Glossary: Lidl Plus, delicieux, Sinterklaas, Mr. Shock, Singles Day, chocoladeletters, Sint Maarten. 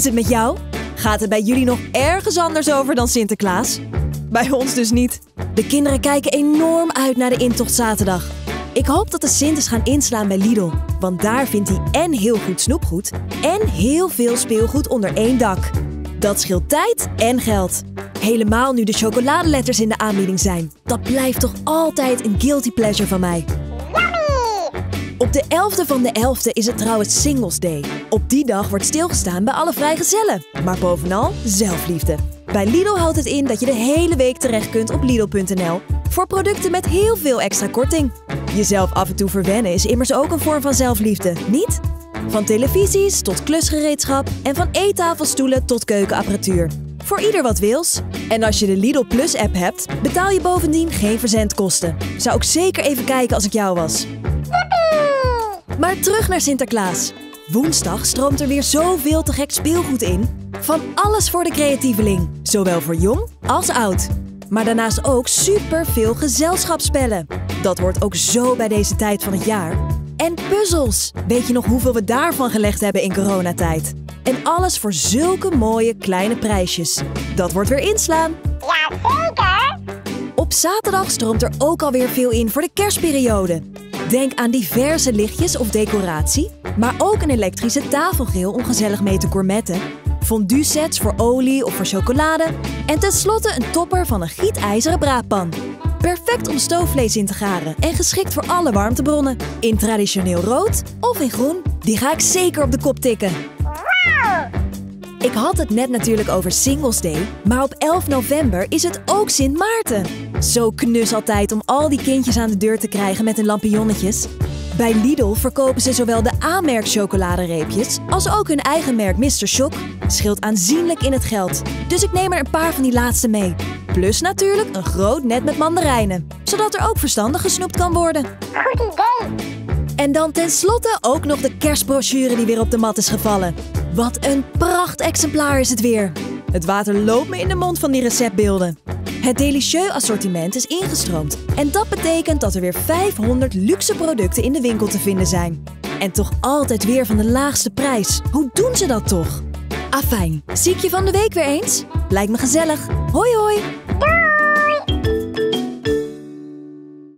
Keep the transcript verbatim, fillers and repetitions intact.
is het met jou? Gaat het bij jullie nog ergens anders over dan Sinterklaas? Bij ons dus niet. De kinderen kijken enorm uit naar de intocht zaterdag. Ik hoop dat de Sinters gaan inslaan bij Lidl. Want daar vindt hij én heel goed snoepgoed én heel veel speelgoed onder één dak. Dat scheelt tijd én geld. Helemaal nu de chocoladeletters in de aanbieding zijn. Dat blijft toch altijd een guilty pleasure van mij. Op de elfde van de elfde is het trouwens Singles Day. Op die dag wordt stilgestaan bij alle vrijgezellen. Maar bovenal zelfliefde. Bij Lidl houdt het in dat je de hele week terecht kunt op Lidl punt n l voor producten met heel veel extra korting. Jezelf af en toe verwennen is immers ook een vorm van zelfliefde, niet? Van televisies tot klusgereedschap en van eettafelstoelen tot keukenapparatuur. Voor ieder wat wils. En als je de Lidl Plus app hebt, betaal je bovendien geen verzendkosten. Zou ik zeker even kijken als ik jou was. Maar terug naar Sinterklaas. Woensdag stroomt er weer zoveel te gek speelgoed in. Van alles voor de creatieveling. Zowel voor jong als oud. Maar daarnaast ook superveel gezelschapsspellen. Dat hoort ook zo bij deze tijd van het jaar. En puzzels. Weet je nog hoeveel we daarvan gelegd hebben in coronatijd? En alles voor zulke mooie kleine prijsjes. Dat wordt weer inslaan. Ja, zeker! Op zaterdag stroomt er ook alweer veel in voor de kerstperiode. Denk aan diverse lichtjes of decoratie, maar ook een elektrische tafelgril om gezellig mee te gourmetten, fondue sets voor olie of voor chocolade en tenslotte een topper van een gietijzeren braadpan. Perfect om stoofvlees in te garen en geschikt voor alle warmtebronnen. In traditioneel rood of in groen, die ga ik zeker op de kop tikken. Ik had het net natuurlijk over Singles Day, maar op elf november is het ook Sint Maarten. Zo knus altijd om al die kindjes aan de deur te krijgen met hun lampionnetjes. Bij Lidl verkopen ze zowel de A-merk chocoladereepjes als ook hun eigen merk mister Shock. Scheelt aanzienlijk in het geld, dus ik neem er een paar van die laatste mee. Plus natuurlijk een groot net met mandarijnen, zodat er ook verstandig gesnoept kan worden. Goed idee! En dan tenslotte ook nog de kerstbrochure die weer op de mat is gevallen. Wat een prachtexemplaar is het weer. Het water loopt me in de mond van die receptbeelden. Het delicieux assortiment is ingestroomd. En dat betekent dat er weer vijfhonderd luxe producten in de winkel te vinden zijn. En toch altijd weer van de laagste prijs. Hoe doen ze dat toch? Afijn, zie ik je van de week weer eens? Lijkt me gezellig. Hoi hoi!